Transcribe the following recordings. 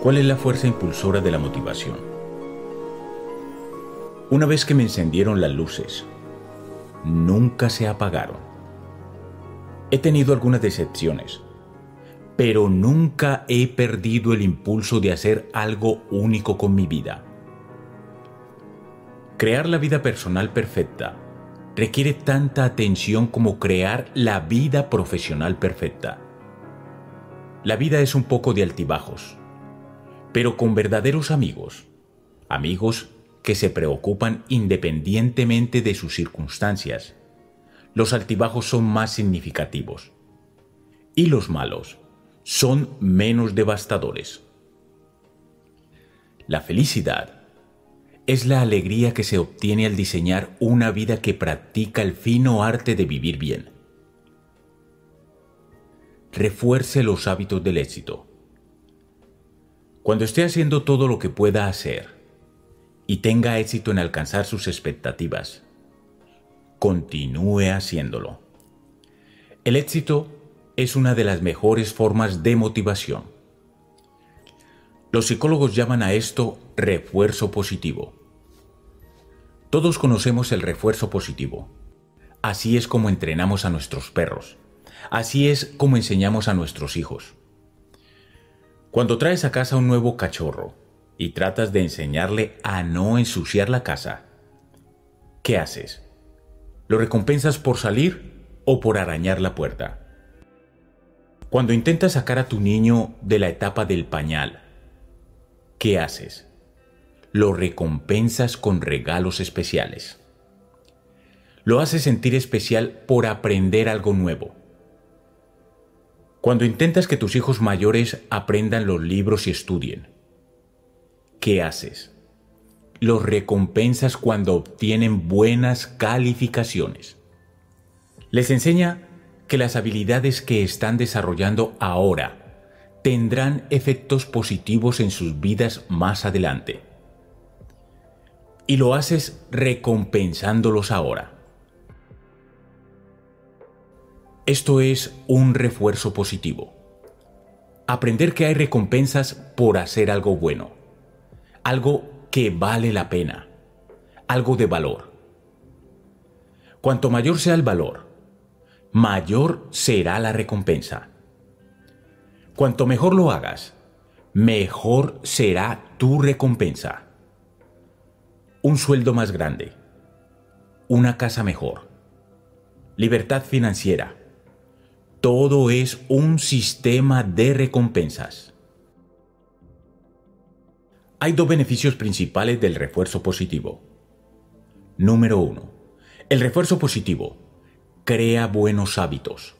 ¿Cuál es la fuerza impulsora de la motivación? Una vez que me encendieron las luces, nunca se apagaron. He tenido algunas decepciones, pero nunca he perdido el impulso de hacer algo único con mi vida. Crear la vida personal perfecta requiere tanta atención como crear la vida profesional perfecta. La vida es un poco de altibajos, pero con verdaderos amigos, amigos que se preocupan independientemente de sus circunstancias, los altibajos son más significativos y los malos son menos devastadores. La felicidad es la alegría que se obtiene al diseñar una vida que practica el fino arte de vivir bien. Refuerce los hábitos del éxito. Cuando esté haciendo todo lo que pueda hacer y tenga éxito en alcanzar sus expectativas, continúe haciéndolo. El éxito es una de las mejores formas de motivación. Los psicólogos llaman a esto refuerzo positivo. Todos conocemos el refuerzo positivo. Así es como entrenamos a nuestros perros. Así es como enseñamos a nuestros hijos. Cuando traes a casa un nuevo cachorro y tratas de enseñarle a no ensuciar la casa, ¿qué haces? ¿Lo recompensas por salir o por arañar la puerta? Cuando intentas sacar a tu niño de la etapa del pañal, ¿qué haces? Lo recompensas con regalos especiales. Lo haces sentir especial por aprender algo nuevo. Cuando intentas que tus hijos mayores aprendan los libros y estudien, ¿qué haces? Los recompensas cuando obtienen buenas calificaciones. Les enseña que las habilidades que están desarrollando ahora tendrán efectos positivos en sus vidas más adelante. Y lo haces recompensándolos ahora. Esto es un refuerzo positivo. Aprender que hay recompensas por hacer algo bueno, algo que vale la pena, algo de valor. Cuanto mayor sea el valor, mayor será la recompensa. Cuanto mejor lo hagas, mejor será tu recompensa. Un sueldo más grande, una casa mejor, libertad financiera. Todo es un sistema de recompensas. Hay dos beneficios principales del refuerzo positivo. Número 1. El refuerzo positivo crea buenos hábitos.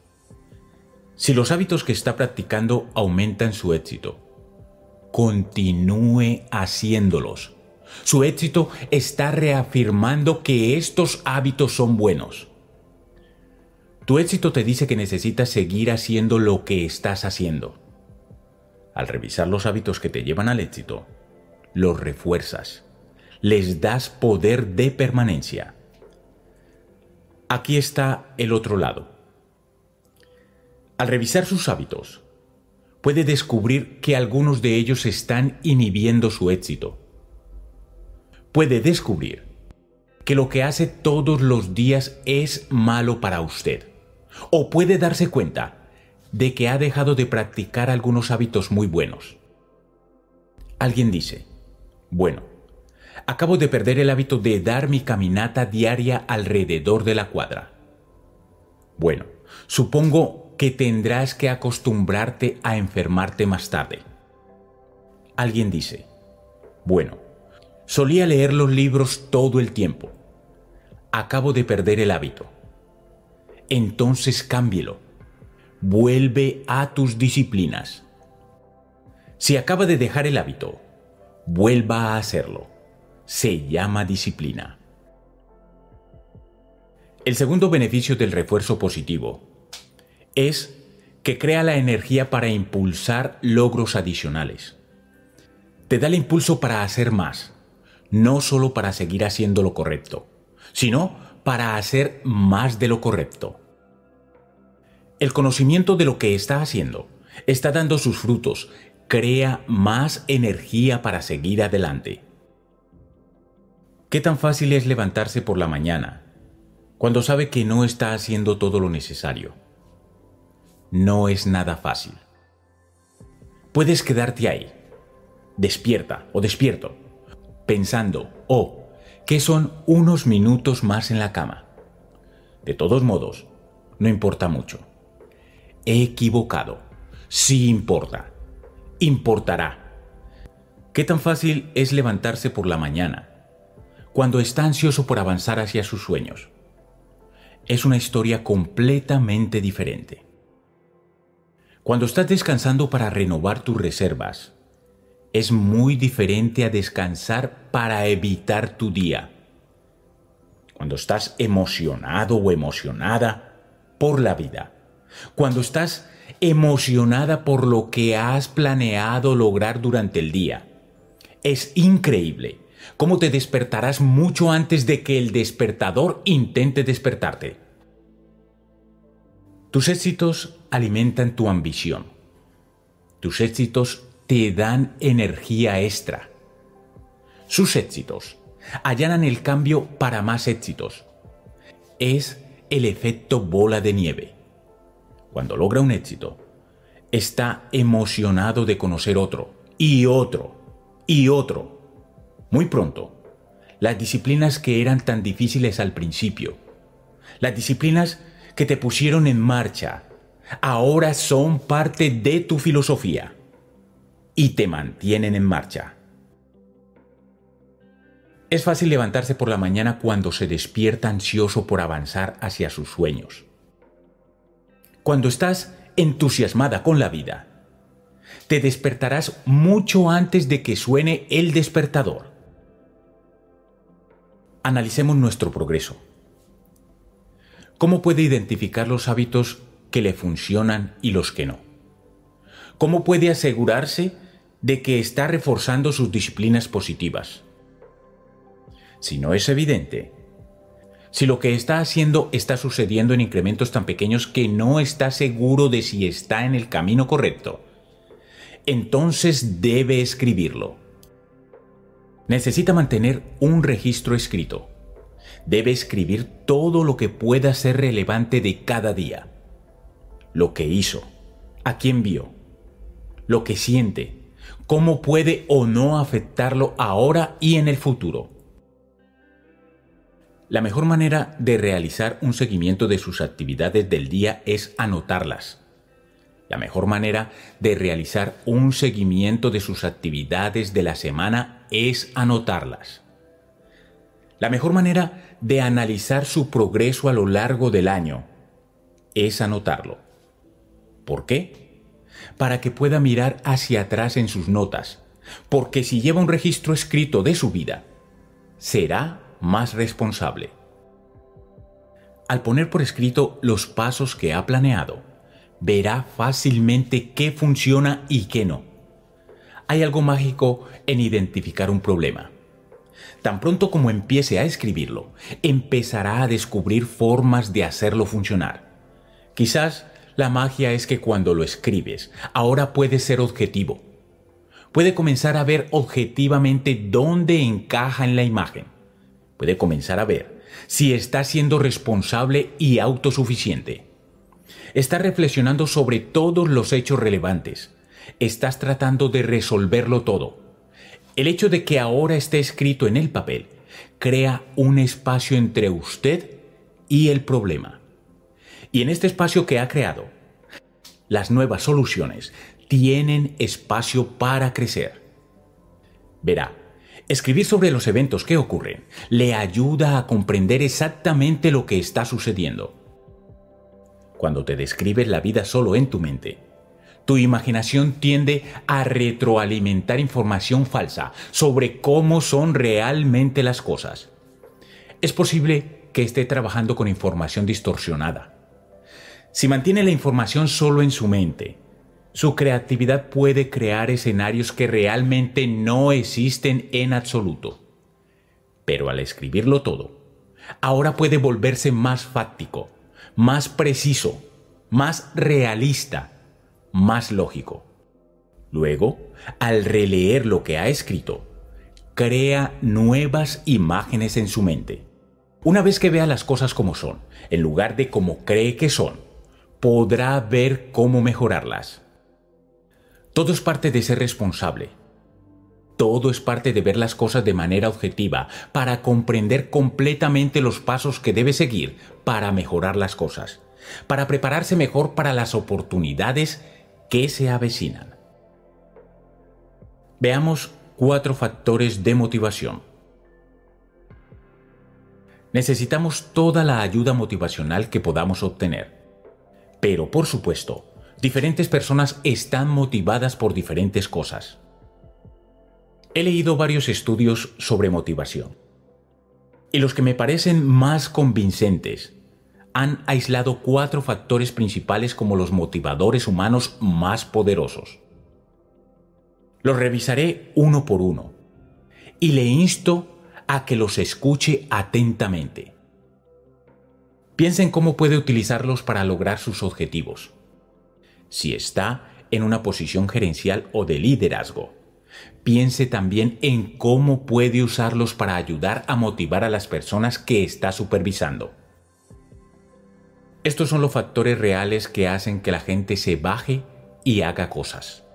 Si los hábitos que está practicando aumentan su éxito, continúe haciéndolos. Su éxito está reafirmando que estos hábitos son buenos. Tu éxito te dice que necesitas seguir haciendo lo que estás haciendo. Al revisar los hábitos que te llevan al éxito, los refuerzas, les das poder de permanencia. Aquí está el otro lado. Al revisar sus hábitos, puede descubrir que algunos de ellos están inhibiendo su éxito. Puede descubrir que lo que hace todos los días es malo para usted. O puede darse cuenta de que ha dejado de practicar algunos hábitos muy buenos. Alguien dice, bueno, acabo de perder el hábito de dar mi caminata diaria alrededor de la cuadra. Bueno, supongo que tendrás que acostumbrarte a enfermarte más tarde. Alguien dice, bueno, solía leer los libros todo el tiempo. Acabo de perder el hábito. Entonces cámbielo. Vuelve a tus disciplinas. Si acaba de dejar el hábito, vuelva a hacerlo. Se llama disciplina. El segundo beneficio del refuerzo positivo es que crea la energía para impulsar logros adicionales. Te da el impulso para hacer más, no solo para seguir haciendo lo correcto, sino para hacer más de lo correcto. El conocimiento de lo que está haciendo está dando sus frutos crea más energía para seguir adelante. ¿Qué tan fácil es levantarse por la mañana cuando sabe que no está haciendo todo lo necesario? No es nada fácil. Puedes quedarte ahí, despierta o despierto, pensando, oh, que son unos minutos más en la cama. De todos modos, no importa mucho. He equivocado. Sí importa. Importará. ¿Qué tan fácil es levantarse por la mañana cuando está ansioso por avanzar hacia sus sueños? Es una historia completamente diferente. Cuando estás descansando para renovar tus reservas, es muy diferente a descansar para evitar tu día. Cuando estás emocionado o emocionada por la vida, cuando estás emocionada por lo que has planeado lograr durante el día, es increíble cómo te despertarás mucho antes de que el despertador intente despertarte. Tus éxitos alimentan tu ambición. Tus éxitos te dan energía extra. Sus éxitos allanan el cambio para más éxitos. Es el efecto bola de nieve. Cuando logra un éxito, está emocionado de conocer otro, y otro, y otro. Muy pronto, las disciplinas que eran tan difíciles al principio, las disciplinas que te pusieron en marcha, ahora son parte de tu filosofía y te mantienen en marcha. Es fácil levantarse por la mañana cuando se despierta ansioso por avanzar hacia sus sueños. Cuando estás entusiasmada con la vida, te despertarás mucho antes de que suene el despertador. Analicemos nuestro progreso. ¿Cómo puede identificar los hábitos que le funcionan y los que no? ¿Cómo puede asegurarse de que está reforzando sus disciplinas positivas? Si no es evidente, si lo que está haciendo está sucediendo en incrementos tan pequeños que no está seguro de si está en el camino correcto, entonces debe escribirlo. Necesita mantener un registro escrito. Debe escribir todo lo que pueda ser relevante de cada día. Lo que hizo, a quién vio, lo que siente, cómo puede o no afectarlo ahora y en el futuro. La mejor manera de realizar un seguimiento de sus actividades del día es anotarlas. La mejor manera de realizar un seguimiento de sus actividades de la semana es anotarlas. La mejor manera de analizar su progreso a lo largo del año es anotarlo. ¿Por qué? Para que pueda mirar hacia atrás en sus notas, porque si lleva un registro escrito de su vida, será más responsable. Al poner por escrito los pasos que ha planeado, verá fácilmente qué funciona y qué no. Hay algo mágico en identificar un problema. Tan pronto como empiece a escribirlo, empezará a descubrir formas de hacerlo funcionar. Quizás la magia es que cuando lo escribes, ahora puede ser objetivo. Puede comenzar a ver objetivamente dónde encaja en la imagen. Puede comenzar a ver si está siendo responsable y autosuficiente. Estás reflexionando sobre todos los hechos relevantes. Estás tratando de resolverlo todo. El hecho de que ahora esté escrito en el papel crea un espacio entre usted y el problema. Y en este espacio que ha creado, las nuevas soluciones tienen espacio para crecer. Verá, escribir sobre los eventos que ocurren le ayuda a comprender exactamente lo que está sucediendo. Cuando te describes la vida solo en tu mente, tu imaginación tiende a retroalimentar información falsa sobre cómo son realmente las cosas. Es posible que esté trabajando con información distorsionada. Si mantiene la información solo en su mente, su creatividad puede crear escenarios que realmente no existen en absoluto. Pero al escribirlo todo, ahora puede volverse más fáctico, más preciso, más realista, más lógico. Luego, al releer lo que ha escrito, crea nuevas imágenes en su mente. Una vez que vea las cosas como son, en lugar de como cree que son, podrá ver cómo mejorarlas. Todo es parte de ser responsable. Todo es parte de ver las cosas de manera objetiva para comprender completamente los pasos que debe seguir para mejorar las cosas, para prepararse mejor para las oportunidades que se avecinan. Veamos 4 factores de motivación. Necesitamos toda la ayuda motivacional que podamos obtener. Pero, por supuesto, diferentes personas están motivadas por diferentes cosas. He leído varios estudios sobre motivación. Y los que me parecen más convincentes han aislado 4 factores principales como los motivadores humanos más poderosos. Los revisaré uno por uno y le insto a que los escuche atentamente. Piensen cómo puede utilizarlos para lograr sus objetivos. Si está en una posición gerencial o de liderazgo, piense también en cómo puede usarlos para ayudar a motivar a las personas que está supervisando. Estos son los factores reales que hacen que la gente se baje y haga cosas.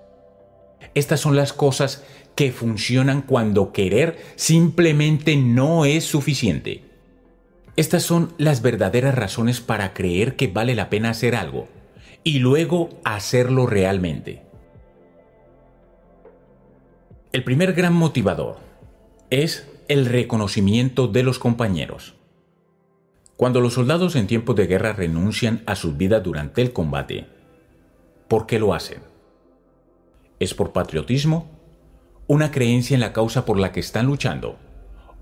Estas son las cosas que funcionan cuando querer simplemente no es suficiente. Estas son las verdaderas razones para creer que vale la pena hacer algo y luego hacerlo realmente. El primer gran motivador es el reconocimiento de los compañeros. Cuando los soldados en tiempos de guerra renuncian a sus vidas durante el combate, ¿por qué lo hacen? ¿Es por patriotismo? ¿Una creencia en la causa por la que están luchando?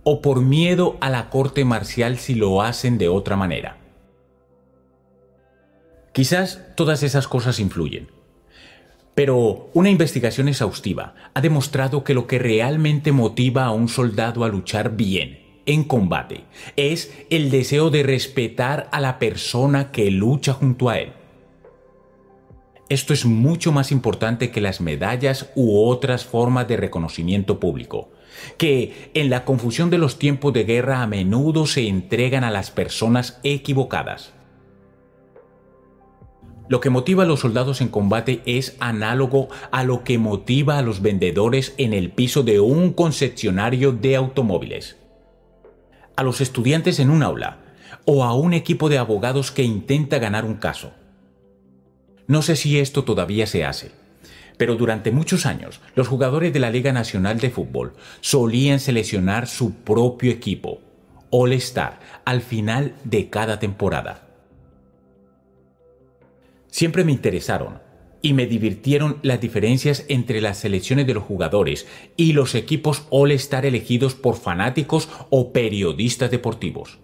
¿O por miedo a la corte marcial si lo hacen de otra manera? Quizás todas esas cosas influyen, pero una investigación exhaustiva ha demostrado que lo que realmente motiva a un soldado a luchar bien en combate es el deseo de respetar a la persona que lucha junto a él. Esto es mucho más importante que las medallas u otras formas de reconocimiento público, que en la confusión de los tiempos de guerra a menudo se entregan a las personas equivocadas. Lo que motiva a los soldados en combate es análogo a lo que motiva a los vendedores en el piso de un concesionario de automóviles, a los estudiantes en un aula o a un equipo de abogados que intenta ganar un caso. No sé si esto todavía se hace, pero durante muchos años los jugadores de la Liga Nacional de Fútbol solían seleccionar su propio equipo, All-Star, al final de cada temporada. Siempre me interesaron y me divirtieron las diferencias entre las selecciones de los jugadores y los equipos All-Star elegidos por fanáticos o periodistas deportivos.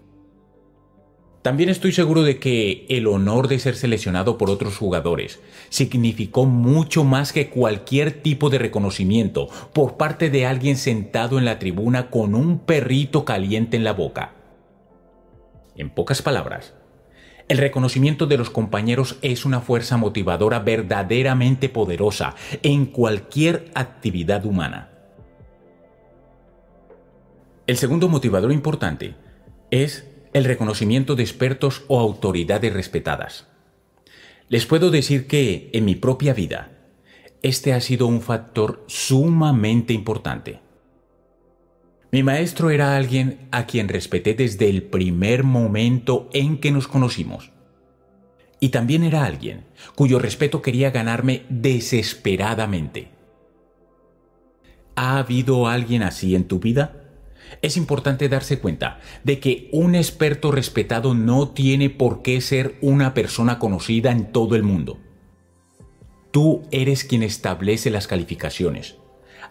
También estoy seguro de que el honor de ser seleccionado por otros jugadores significó mucho más que cualquier tipo de reconocimiento por parte de alguien sentado en la tribuna con un perrito caliente en la boca. En pocas palabras, el reconocimiento de los compañeros es una fuerza motivadora verdaderamente poderosa en cualquier actividad humana. El segundo motivador importante es el reconocimiento de expertos o autoridades respetadas. Les puedo decir que, en mi propia vida, este ha sido un factor sumamente importante. Mi maestro era alguien a quien respeté desde el primer momento en que nos conocimos. Y también era alguien cuyo respeto quería ganarme desesperadamente. ¿Ha habido alguien así en tu vida? Es importante darse cuenta de que un experto respetado no tiene por qué ser una persona conocida en todo el mundo. Tú eres quien establece las calificaciones,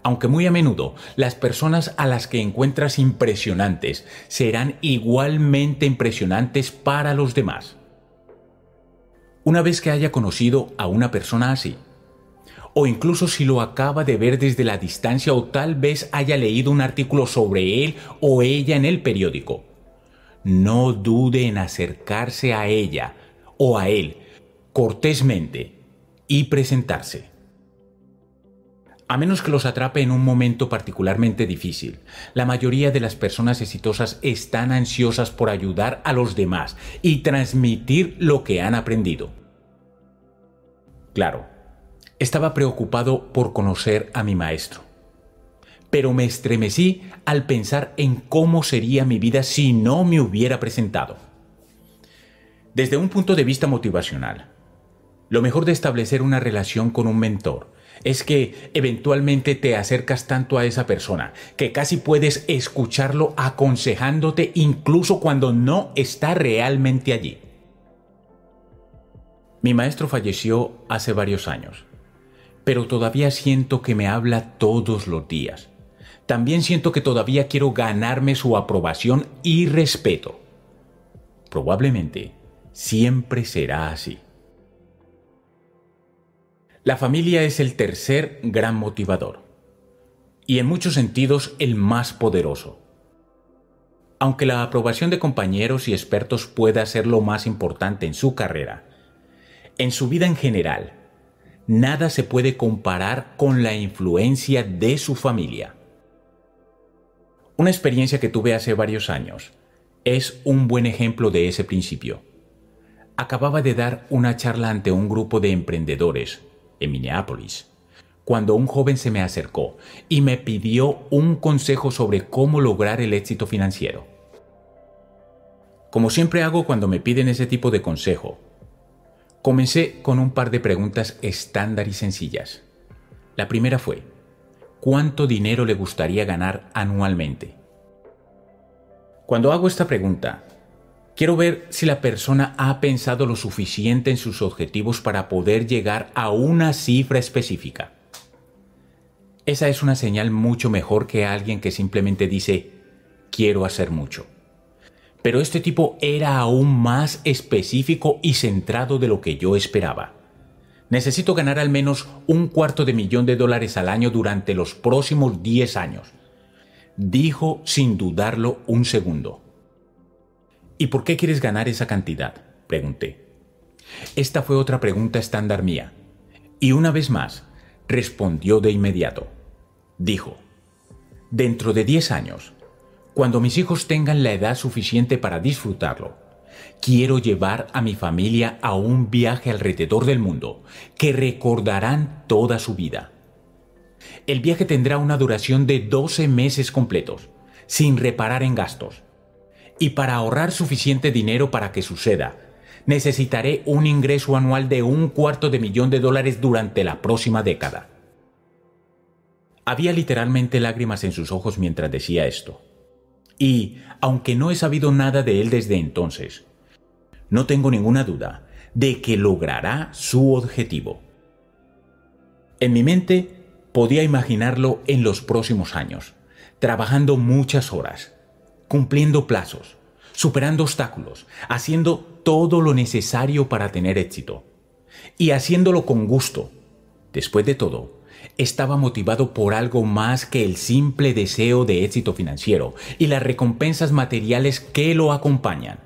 aunque muy a menudo las personas a las que encuentras impresionantes serán igualmente impresionantes para los demás. Una vez que haya conocido a una persona así, o incluso si lo acaba de ver desde la distancia o tal vez haya leído un artículo sobre él o ella en el periódico, no dude en acercarse a ella o a él cortésmente y presentarse. a menos que los atrape en un momento particularmente difícil. La mayoría de las personas exitosas están ansiosas por ayudar a los demás y transmitir lo que han aprendido. Claro, estaba preocupado por conocer a mi maestro, pero me estremecí al pensar en cómo sería mi vida si no me hubiera presentado. Desde un punto de vista motivacional, lo mejor de establecer una relación con un mentor es que eventualmente te acercas tanto a esa persona que casi puedes escucharlo aconsejándote incluso cuando no está realmente allí. Mi maestro falleció hace varios años, pero todavía siento que me habla todos los días. También siento que todavía quiero ganarme su aprobación y respeto. Probablemente siempre será así. La familia es el tercer gran motivador y en muchos sentidos el más poderoso. Aunque la aprobación de compañeros y expertos pueda ser lo más importante en su carrera, en su vida en general, nada se puede comparar con la influencia de su familia. Una experiencia que tuve hace varios años es un buen ejemplo de ese principio. Acababa de dar una charla ante un grupo de emprendedores en Minneapolis, cuando un joven se me acercó y me pidió un consejo sobre cómo lograr el éxito financiero. Como siempre hago cuando me piden ese tipo de consejo, comencé con un par de preguntas estándar y sencillas. La primera fue, ¿cuánto dinero le gustaría ganar anualmente? Cuando hago esta pregunta, quiero ver si la persona ha pensado lo suficiente en sus objetivos para poder llegar a una cifra específica. Esa es una señal mucho mejor que alguien que simplemente dice, quiero hacer mucho. Pero este tipo era aún más específico y centrado de lo que yo esperaba. Necesito ganar al menos $250,000 al año durante los próximos 10 años. Dijo sin dudarlo un segundo. ¿Y por qué quieres ganar esa cantidad?, pregunté. Esta fue otra pregunta estándar mía. Y una vez más, respondió de inmediato. Dijo, dentro de 10 años, cuando mis hijos tengan la edad suficiente para disfrutarlo, quiero llevar a mi familia a un viaje alrededor del mundo que recordarán toda su vida. El viaje tendrá una duración de 12 meses completos, sin reparar en gastos. Y para ahorrar suficiente dinero para que suceda, necesitaré un ingreso anual de $250,000 durante la próxima década. Había literalmente lágrimas en sus ojos mientras decía esto. Y, aunque no he sabido nada de él desde entonces, no tengo ninguna duda de que logrará su objetivo. En mi mente podía imaginarlo en los próximos años, trabajando muchas horas, cumpliendo plazos, superando obstáculos, haciendo todo lo necesario para tener éxito. Y haciéndolo con gusto. Después de todo, estaba motivado por algo más que el simple deseo de éxito financiero y las recompensas materiales que lo acompañan.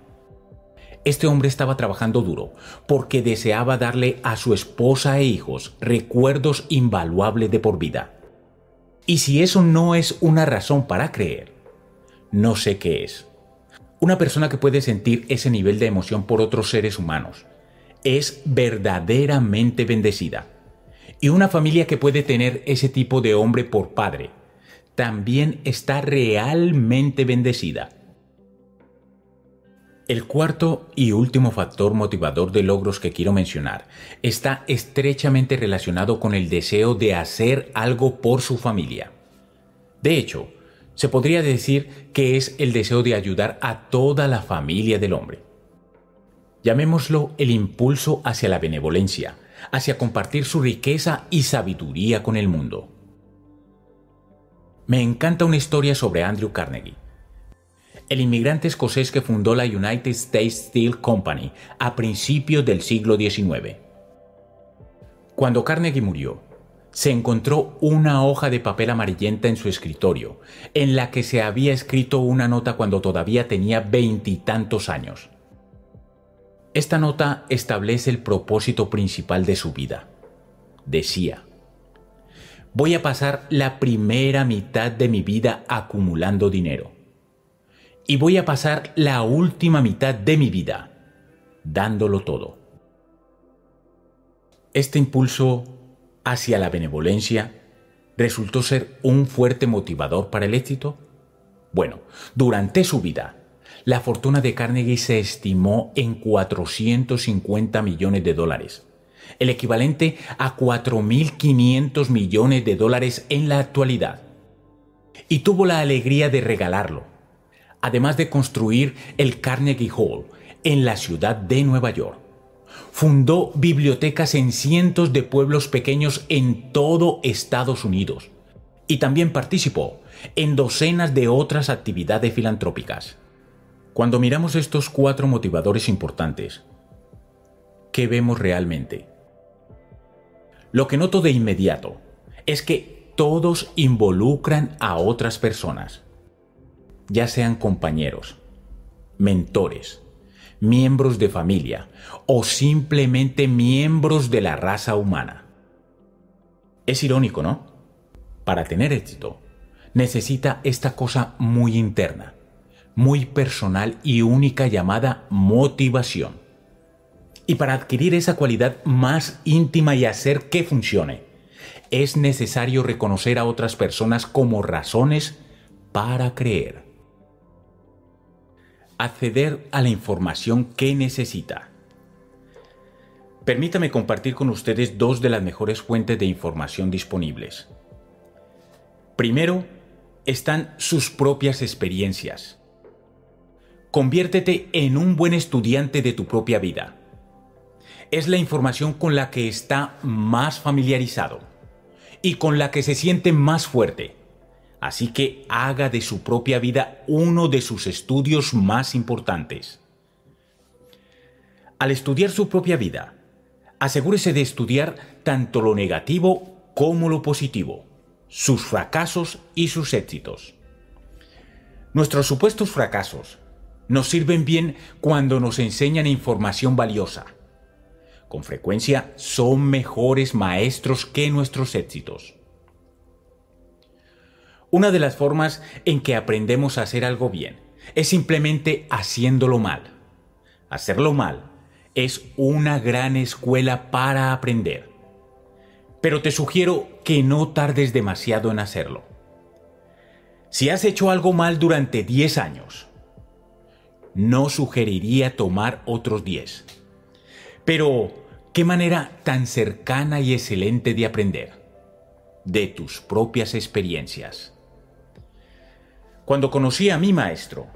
Este hombre estaba trabajando duro porque deseaba darle a su esposa e hijos recuerdos invaluables de por vida. Y si eso no es una razón para creer, no sé qué es. Una persona que puede sentir ese nivel de emoción por otros seres humanos es verdaderamente bendecida. Y una familia que puede tener ese tipo de hombre por padre también está realmente bendecida. El cuarto y último factor motivador de logros que quiero mencionar está estrechamente relacionado con el deseo de hacer algo por su familia. De hecho, se podría decir que es el deseo de ayudar a toda la familia del hombre. Llamémoslo el impulso hacia la benevolencia, hacia compartir su riqueza y sabiduría con el mundo. Me encanta una historia sobre Andrew Carnegie, el inmigrante escocés que fundó la United States Steel Company a principios del siglo XIX. Cuando Carnegie murió, se encontró una hoja de papel amarillenta en su escritorio, en la que se había escrito una nota cuando todavía tenía veintitantos años. Esta nota establece el propósito principal de su vida. Decía, voy a pasar la primera mitad de mi vida acumulando dinero. Y voy a pasar la última mitad de mi vida dándolo todo. Este impulso hacia la benevolencia resultó ser un fuerte motivador para el éxito. Bueno, durante su vida, la fortuna de Carnegie se estimó en 450 millones de dólares, el equivalente a 4.500 millones de dólares en la actualidad. Y tuvo la alegría de regalarlo, además de construir el Carnegie Hall en la ciudad de Nueva York. Fundó bibliotecas en cientos de pueblos pequeños en todo Estados Unidos y también participó en docenas de otras actividades filantrópicas. Cuando miramos estos cuatro motivadores importantes, ¿qué vemos realmente? Lo que noto de inmediato es que todos involucran a otras personas, ya sean compañeros, mentores, miembros de familia o simplemente miembros de la raza humana. Es irónico, ¿no? Para tener éxito, necesita esta cosa muy interna, muy personal y única llamada motivación. Y para adquirir esa cualidad más íntima y hacer que funcione, es necesario reconocer a otras personas como razones para creer. Acceder a la información que necesita. Permítame compartir con ustedes dos de las mejores fuentes de información disponibles. Primero, están sus propias experiencias. Conviértete en un buen estudiante de tu propia vida. Es la información con la que está más familiarizado y con la que se siente más fuerte. Así que haga de su propia vida uno de sus estudios más importantes. Al estudiar su propia vida, asegúrese de estudiar tanto lo negativo como lo positivo, sus fracasos y sus éxitos. Nuestros supuestos fracasos nos sirven bien cuando nos enseñan información valiosa. Con frecuencia son mejores maestros que nuestros éxitos. Una de las formas en que aprendemos a hacer algo bien es simplemente haciéndolo mal. Hacerlo mal es una gran escuela para aprender. Pero te sugiero que no tardes demasiado en hacerlo. Si has hecho algo mal durante 10 años, no sugeriría tomar otros 10. Pero, ¿qué manera tan cercana y excelente de aprender? De tus propias experiencias. Cuando conocí a mi maestro,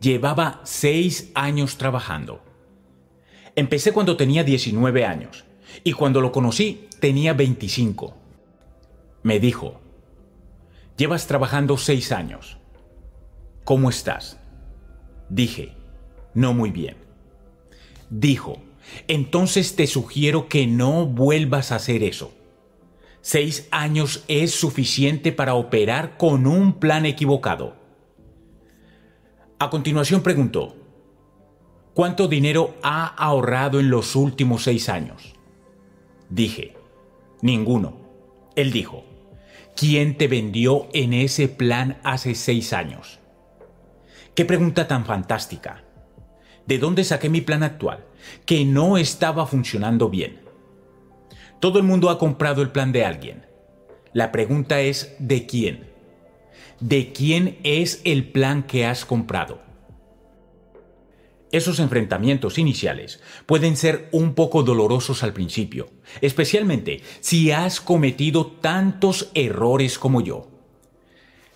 llevaba 6 años trabajando. Empecé cuando tenía 19 años y cuando lo conocí tenía 25. Me dijo, llevas trabajando 6 años. ¿Cómo estás? Dije, no muy bien. Dijo, entonces te sugiero que no vuelvas a hacer eso. 6 años es suficiente para operar con un plan equivocado. A continuación preguntó, ¿cuánto dinero ha ahorrado en los últimos 6 años? Dije, ninguno. Él dijo, ¿quién te vendió en ese plan hace 6 años? ¡Qué pregunta tan fantástica! ¿De dónde saqué mi plan actual, que no estaba funcionando bien? Todo el mundo ha comprado el plan de alguien. La pregunta es, ¿de quién? ¿De quién es el plan que has comprado? Esos enfrentamientos iniciales pueden ser un poco dolorosos al principio, especialmente si has cometido tantos errores como yo.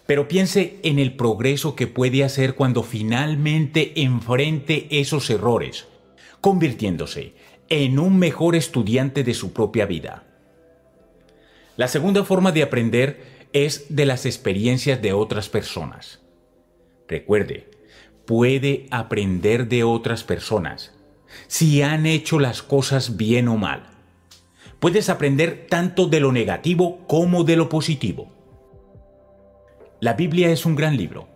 Pero piense en el progreso que puede hacer cuando finalmente enfrente esos errores, convirtiéndose en un mejor estudiante de su propia vida. La segunda forma de aprender es de las experiencias de otras personas. Recuerde, puede aprender de otras personas, si han hecho las cosas bien o mal. Puedes aprender tanto de lo negativo como de lo positivo. La Biblia es un gran libro,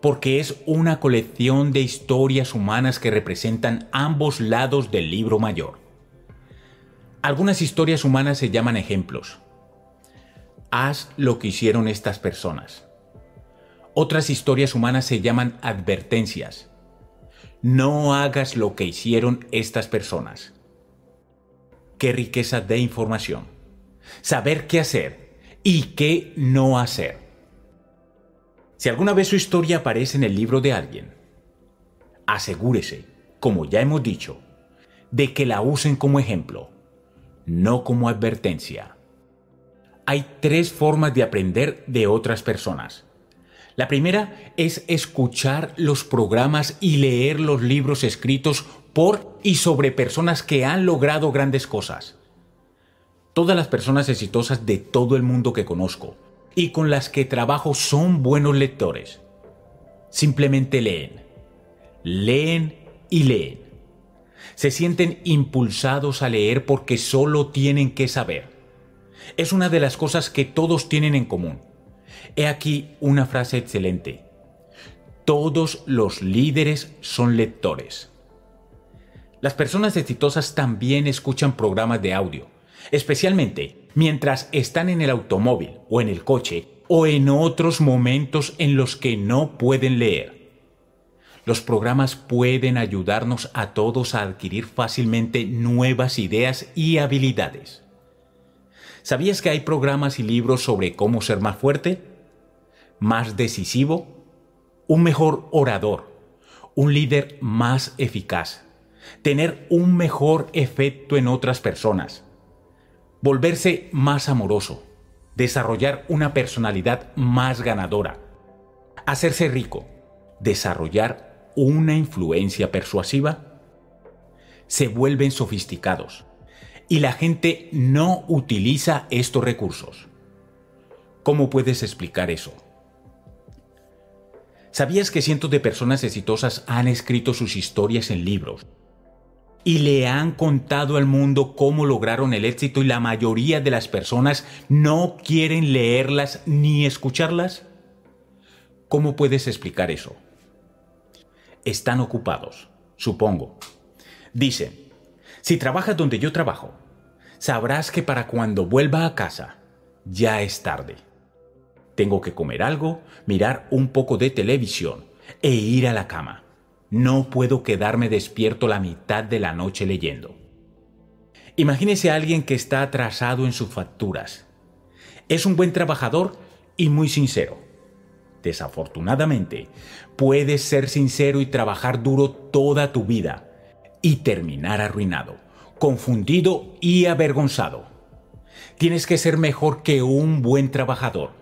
porque es una colección de historias humanas que representan ambos lados del libro mayor. Algunas historias humanas se llaman ejemplos. Haz lo que hicieron estas personas. Otras historias humanas se llaman advertencias. No hagas lo que hicieron estas personas. Qué riqueza de información. Saber qué hacer y qué no hacer. Si alguna vez su historia aparece en el libro de alguien, asegúrese, como ya hemos dicho, de que la usen como ejemplo, no como advertencia. Hay tres formas de aprender de otras personas. La primera es escuchar los programas y leer los libros escritos por y sobre personas que han logrado grandes cosas. Todas las personas exitosas de todo el mundo que conozco y con las que trabajo son buenos lectores. Simplemente leen, leen y leen. Se sienten impulsados a leer porque solo tienen que saber. Es una de las cosas que todos tienen en común. He aquí una frase excelente. Todos los líderes son lectores. Las personas exitosas también escuchan programas de audio, especialmente mientras están en el automóvil o en el coche o en otros momentos en los que no pueden leer. Los programas pueden ayudarnos a todos a adquirir fácilmente nuevas ideas y habilidades. ¿Sabías que hay programas y libros sobre cómo ser más fuerte, más decisivo, un mejor orador, un líder más eficaz, tener un mejor efecto en otras personas, volverse más amoroso, desarrollar una personalidad más ganadora, hacerse rico, desarrollar una influencia persuasiva? Se vuelven sofisticados. Y la gente no utiliza estos recursos. ¿Cómo puedes explicar eso? ¿Sabías que cientos de personas exitosas han escrito sus historias en libros y le han contado al mundo cómo lograron el éxito y la mayoría de las personas no quieren leerlas ni escucharlas? ¿Cómo puedes explicar eso? Están ocupados, supongo. Dicen: si trabajas donde yo trabajo, sabrás que para cuando vuelva a casa ya es tarde. Tengo que comer algo, mirar un poco de televisión e ir a la cama. No puedo quedarme despierto la mitad de la noche leyendo. Imagínese a alguien que está atrasado en sus facturas. Es un buen trabajador y muy sincero. Desafortunadamente, puedes ser sincero y trabajar duro toda tu vida y terminar arruinado, confundido y avergonzado. Tienes que ser mejor que un buen trabajador.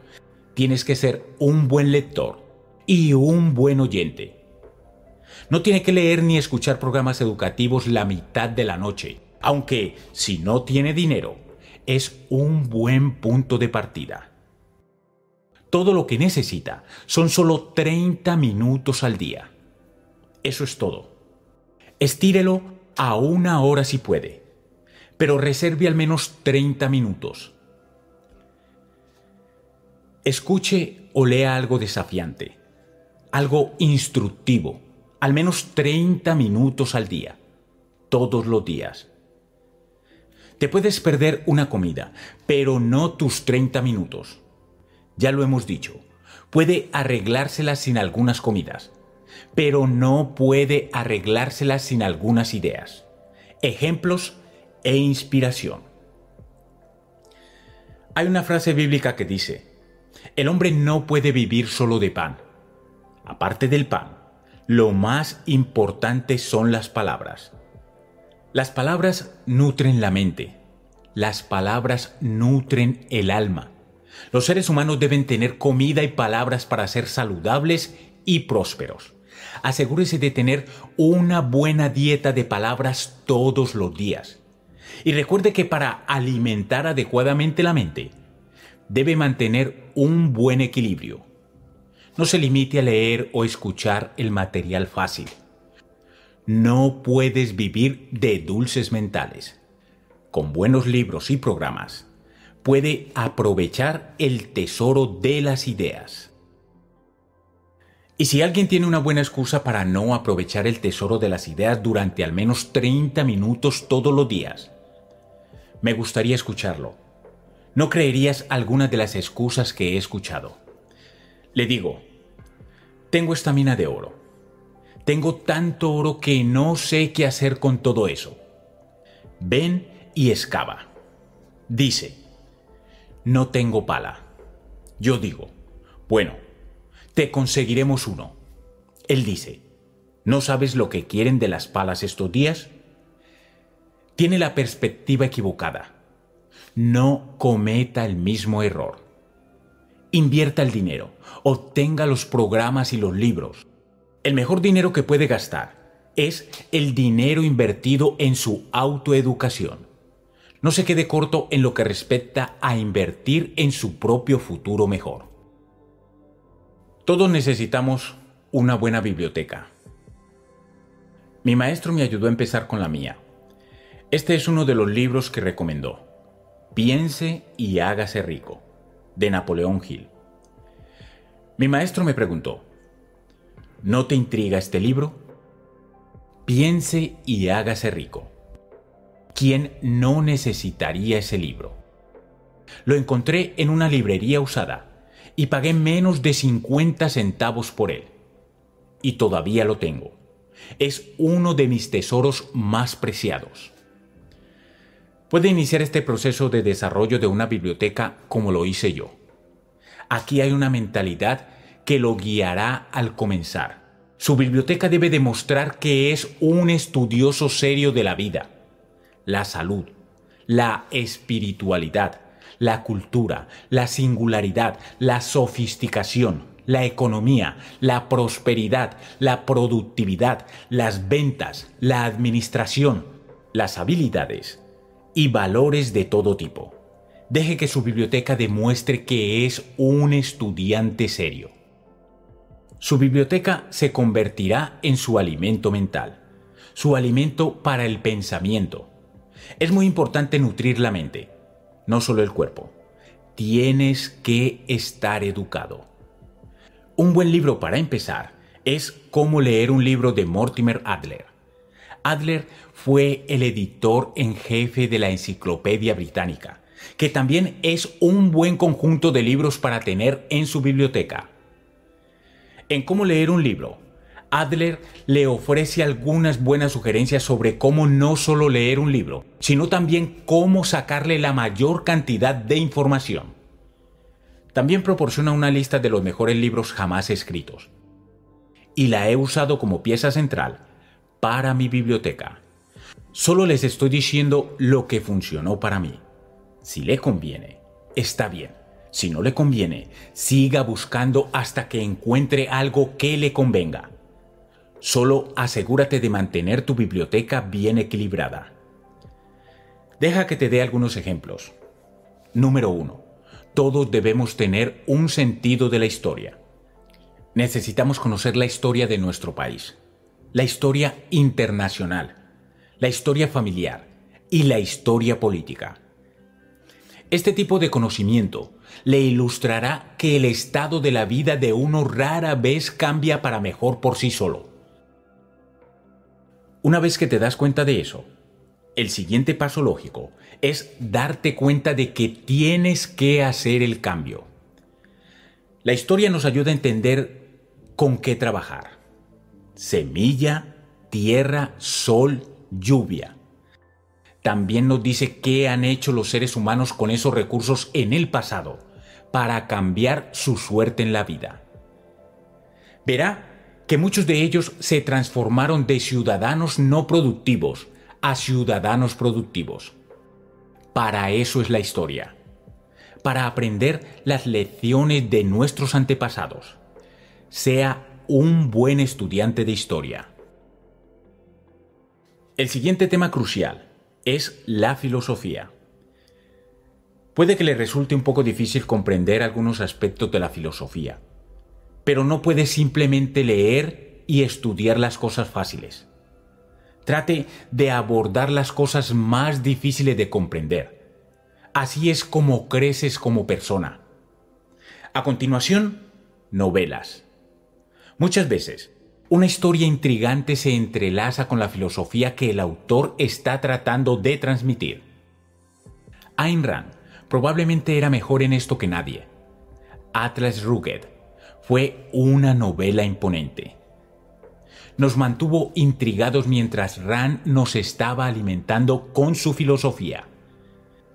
Tienes que ser un buen lector y un buen oyente. No tiene que leer ni escuchar programas educativos la mitad de la noche, aunque si no tiene dinero, es un buen punto de partida. Todo lo que necesita son solo 30 minutos al día. Eso es todo. Estírelo a 1 hora si puede, pero reserve al menos 30 minutos. Escuche o lea algo desafiante, algo instructivo, al menos 30 minutos al día, todos los días. Te puedes perder una comida, pero no tus 30 minutos. Ya lo hemos dicho, puede arreglárselas sin algunas comidas, pero no puede arreglárselas sin algunas ideas, ejemplos e inspiración. Hay una frase bíblica que dice: el hombre no puede vivir solo de pan. Aparte del pan, lo más importante son las palabras. Las palabras nutren la mente. Las palabras nutren el alma. Los seres humanos deben tener comida y palabras para ser saludables y prósperos. Asegúrese de tener una buena dieta de palabras todos los días. Y recuerde que para alimentar adecuadamente la mente, debe mantener un buen equilibrio. No se limite a leer o escuchar el material fácil. No puedes vivir de dulces mentales. Con buenos libros y programas, puede aprovechar el tesoro de las ideas. Y si alguien tiene una buena excusa para no aprovechar el tesoro de las ideas durante al menos 30 minutos todos los días, me gustaría escucharlo. No creerías algunas de las excusas que he escuchado. Le digo, tengo esta mina de oro. Tengo tanto oro que no sé qué hacer con todo eso. Ven y excava. Dice, no tengo pala. Yo digo, bueno, te conseguiremos uno. Él dice, ¿no sabes lo que quieren de las palas estos días? Tiene la perspectiva equivocada. No cometa el mismo error. Invierta el dinero, obtenga los programas y los libros. El mejor dinero que puede gastar es el dinero invertido en su autoeducación. No se quede corto en lo que respecta a invertir en su propio futuro mejor. Todos necesitamos una buena biblioteca. Mi maestro me ayudó a empezar con la mía. Este es uno de los libros que recomendó. Piense y hágase rico, de Napoleón Hill. Mi maestro me preguntó, ¿no te intriga este libro? Piense y hágase rico. ¿Quién no necesitaría ese libro? Lo encontré en una librería usada y pagué menos de 50 centavos por él. Y todavía lo tengo. Es uno de mis tesoros más preciados. Puede iniciar este proceso de desarrollo de una biblioteca como lo hice yo. Aquí hay una mentalidad que lo guiará al comenzar. Su biblioteca debe demostrar que es un estudioso serio de la vida, la salud, la espiritualidad, la cultura, la singularidad, la sofisticación, la economía, la prosperidad, la productividad, las ventas, la administración, las habilidades y valores de todo tipo. Deje que su biblioteca demuestre que es un estudiante serio. Su biblioteca se convertirá en su alimento mental, su alimento para el pensamiento. Es muy importante nutrir la mente, no solo el cuerpo. Tienes que estar educado. Un buen libro para empezar es Cómo leer un libro de Mortimer Adler. Adler fue el editor en jefe de la Enciclopedia Británica, que también es un buen conjunto de libros para tener en su biblioteca. En Cómo leer un libro, Adler le ofrece algunas buenas sugerencias sobre cómo no solo leer un libro, sino también cómo sacarle la mayor cantidad de información. También proporciona una lista de los mejores libros jamás escritos. Y la he usado como pieza central para mi biblioteca. Solo les estoy diciendo lo que funcionó para mí. Si le conviene, está bien. Si no le conviene, siga buscando hasta que encuentre algo que le convenga. Solo asegúrate de mantener tu biblioteca bien equilibrada. Deja que te dé algunos ejemplos. Número 1. Todos debemos tener un sentido de la historia. Necesitamos conocer la historia de nuestro país, la historia internacional, la historia familiar y la historia política. Este tipo de conocimiento le ilustrará que el estado de la vida de uno rara vez cambia para mejor por sí solo. Una vez que te das cuenta de eso, el siguiente paso lógico es darte cuenta de que tienes que hacer el cambio. La historia nos ayuda a entender con qué trabajar. Semilla, tierra, sol, lluvia. También nos dice qué han hecho los seres humanos con esos recursos en el pasado para cambiar su suerte en la vida. Verá que muchos de ellos se transformaron de ciudadanos no productivos a ciudadanos productivos. Para eso es la historia, para aprender las lecciones de nuestros antepasados. Sea un buen estudiante de historia. El siguiente tema crucial es la filosofía. Puede que le resulte un poco difícil comprender algunos aspectos de la filosofía, pero no puede simplemente leer y estudiar las cosas fáciles. Trate de abordar las cosas más difíciles de comprender. Así es como creces como persona. A continuación, novelas. Muchas veces, una historia intrigante se entrelaza con la filosofía que el autor está tratando de transmitir. Ayn Rand probablemente era mejor en esto que nadie. Atlas Rugged fue una novela imponente. Nos mantuvo intrigados mientras Rand nos estaba alimentando con su filosofía.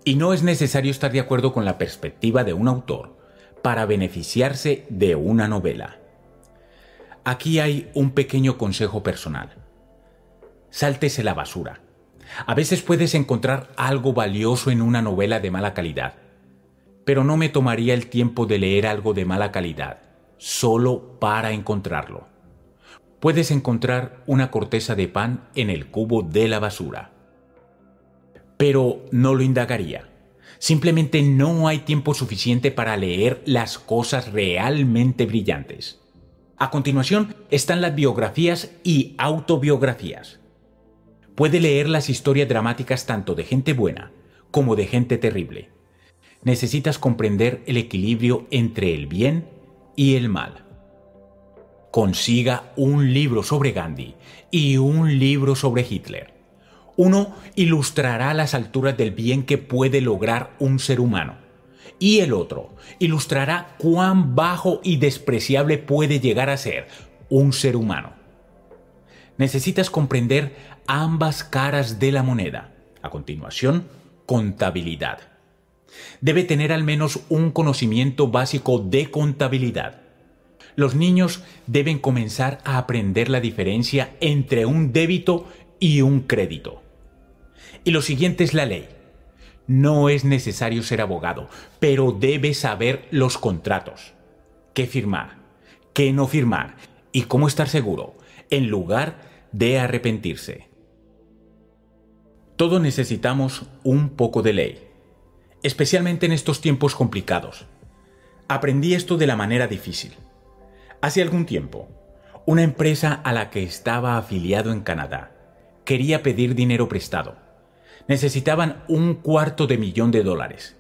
Y no es necesario estar de acuerdo con la perspectiva de un autor para beneficiarse de una novela. Aquí hay un pequeño consejo personal. Sáltese la basura. A veces puedes encontrar algo valioso en una novela de mala calidad, pero no me tomaría el tiempo de leer algo de mala calidad, solo para encontrarlo. Puedes encontrar una corteza de pan en el cubo de la basura, pero no lo indagaría. Simplemente no hay tiempo suficiente para leer las cosas realmente brillantes. A continuación están las biografías y autobiografías. Puede leer las historias dramáticas tanto de gente buena como de gente terrible. Necesitas comprender el equilibrio entre el bien y el mal. Consiga un libro sobre Gandhi y un libro sobre Hitler. Uno ilustrará las alturas del bien que puede lograr un ser humano, y el otro ilustrará cuán bajo y despreciable puede llegar a ser un ser humano. Necesitas comprender ambas caras de la moneda. A continuación, contabilidad. Debe tener al menos un conocimiento básico de contabilidad. Los niños deben comenzar a aprender la diferencia entre un débito y un crédito. Y lo siguiente es la ley. No es necesario ser abogado, pero debes saber los contratos. ¿Qué firmar? ¿Qué no firmar? ¿Y cómo estar seguro? En lugar de arrepentirse. Todos necesitamos un poco de ley, especialmente en estos tiempos complicados. Aprendí esto de la manera difícil. Hace algún tiempo, una empresa a la que estaba afiliado en Canadá quería pedir dinero prestado. Necesitaban $250,000.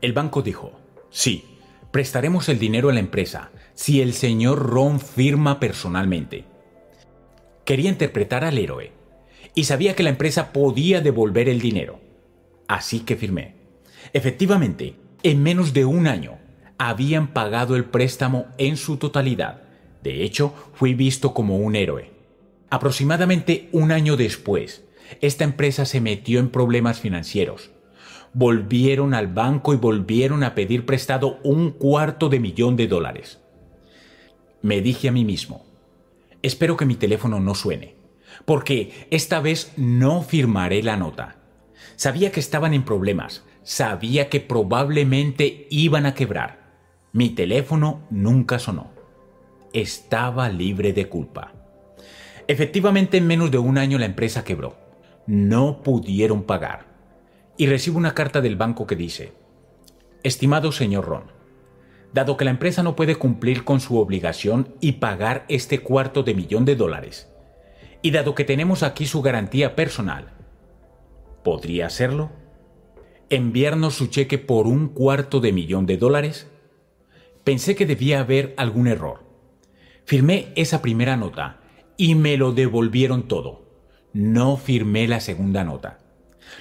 El banco dijo, sí, prestaremos el dinero a la empresa si el señor Ron firma personalmente. Quería interpretar al héroe y sabía que la empresa podía devolver el dinero. Así que firmé. Efectivamente, en menos de un año habían pagado el préstamo en su totalidad. De hecho, fui visto como un héroe. Aproximadamente un año después, esta empresa se metió en problemas financieros. Volvieron al banco y volvieron a pedir prestado $250,000. Me dije a mí mismo, espero que mi teléfono no suene, porque esta vez no firmaré la nota. Sabía que estaban en problemas, sabía que probablemente iban a quebrar. Mi teléfono nunca sonó. Estaba libre de culpa. Efectivamente, en menos de un año la empresa quebró. No pudieron pagar. Y recibo una carta del banco que dice, estimado señor Ron, dado que la empresa no puede cumplir con su obligación y pagar este $250,000, y dado que tenemos aquí su garantía personal, ¿podría hacerlo? ¿Enviarnos su cheque por $250,000? Pensé que debía haber algún error. Firmé esa primera nota y me lo devolvieron todo. No firmé la segunda nota.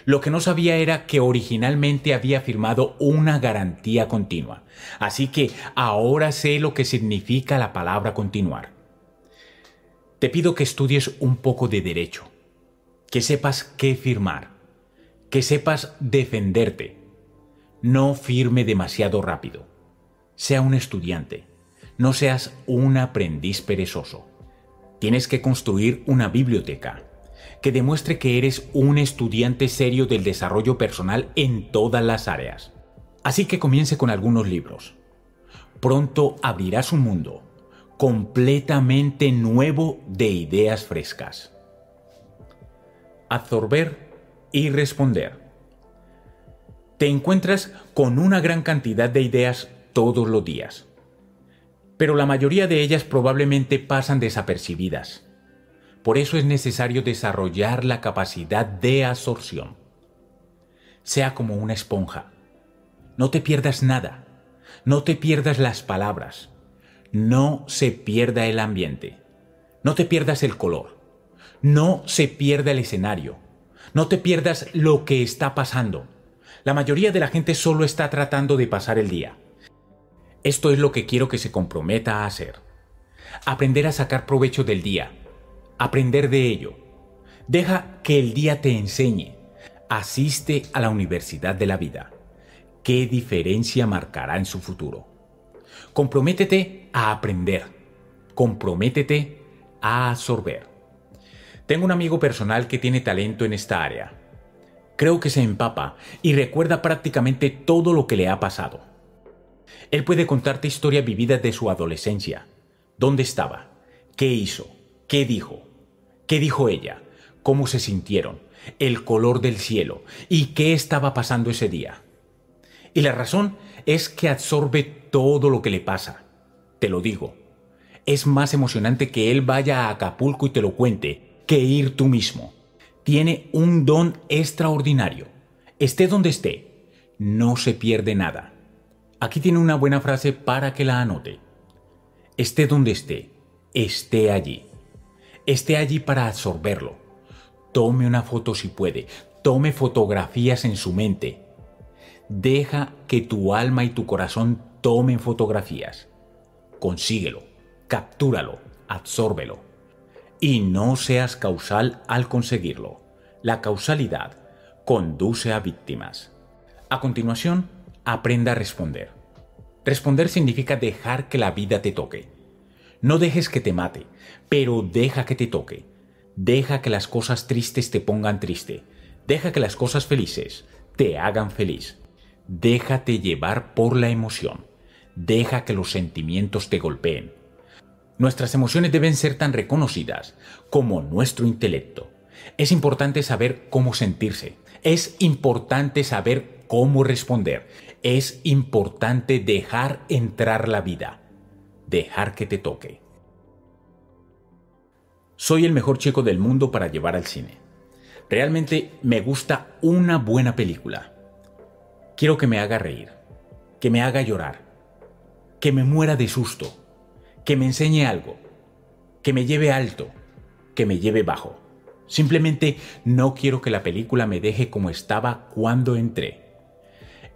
Lo que no sabía era que originalmente había firmado una garantía continua. Así que ahora sé lo que significa la palabra continuar. Te pido que estudies un poco de derecho, que sepas qué firmar, que sepas defenderte. No firme demasiado rápido. Sea un estudiante, no seas un aprendiz perezoso. Tienes que construir una biblioteca que demuestre que eres un estudiante serio del desarrollo personal en todas las áreas. Así que comience con algunos libros. Pronto abrirás un mundo completamente nuevo de ideas frescas. Absorber y responder. Te encuentras con una gran cantidad de ideas todos los días, pero la mayoría de ellas probablemente pasan desapercibidas. Por eso es necesario desarrollar la capacidad de absorción. Sea como una esponja. No te pierdas nada. No te pierdas las palabras. No se pierda el ambiente. No te pierdas el color. No se pierda el escenario. No te pierdas lo que está pasando. La mayoría de la gente solo está tratando de pasar el día. Esto es lo que quiero que se comprometa a hacer. Aprender a sacar provecho del día. Aprender de ello. Deja que el día te enseñe. Asiste a la universidad de la vida. ¿Qué diferencia marcará en su futuro? Comprométete a aprender. Comprométete a absorber. Tengo un amigo personal que tiene talento en esta área. Creo que se empapa y recuerda prácticamente todo lo que le ha pasado. Él puede contarte historias vividas de su adolescencia. ¿Dónde estaba? ¿Qué hizo? ¿Qué dijo? ¿Qué dijo ella? ¿Cómo se sintieron? El color del cielo. ¿Y qué estaba pasando ese día? Y la razón es que absorbe todo lo que le pasa. Te lo digo. Es más emocionante que él vaya a Acapulco y te lo cuente que ir tú mismo. Tiene un don extraordinario. Esté donde esté, no se pierde nada. Aquí tiene una buena frase para que la anote. Esté donde esté, esté allí. Esté allí para absorberlo. Tome una foto si puede. Tome fotografías en su mente. Deja que tu alma y tu corazón tomen fotografías. Consíguelo, captúralo, absórbelo. Y no seas causal al conseguirlo. La causalidad conduce a víctimas. A continuación, aprenda a responder. Responder significa dejar que la vida te toque. No dejes que te mate, pero deja que te toque. Deja que las cosas tristes te pongan triste. Deja que las cosas felices te hagan feliz. Déjate llevar por la emoción. Deja que los sentimientos te golpeen. Nuestras emociones deben ser tan reconocidas como nuestro intelecto. Es importante saber cómo sentirse. Es importante saber cómo responder. Es importante dejar entrar la vida. Dejar que te toque. Soy el mejor chico del mundo para llevar al cine. Realmente me gusta una buena película. Quiero que me haga reír, que me haga llorar, que me muera de susto, que me enseñe algo, que me lleve alto, que me lleve bajo. Simplemente no quiero que la película me deje como estaba cuando entré.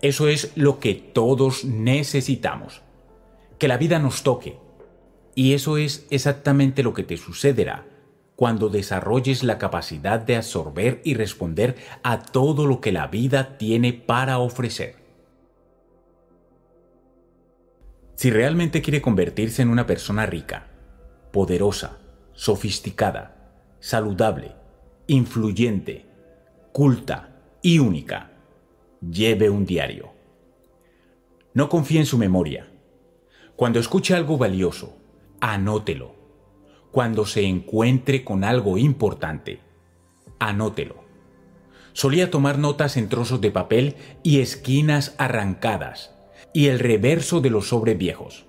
Eso es lo que todos necesitamos, que la vida nos toque. Y eso es exactamente lo que te sucederá cuando desarrolles la capacidad de absorber y responder a todo lo que la vida tiene para ofrecer. Si realmente quiere convertirse en una persona rica, poderosa, sofisticada, saludable, influyente, culta y única, lleve un diario. No confíe en su memoria. Cuando escuche algo valioso, anótelo. Cuando se encuentre con algo importante, anótelo. Solía tomar notas en trozos de papel y esquinas arrancadas y el reverso de los sobres viejos.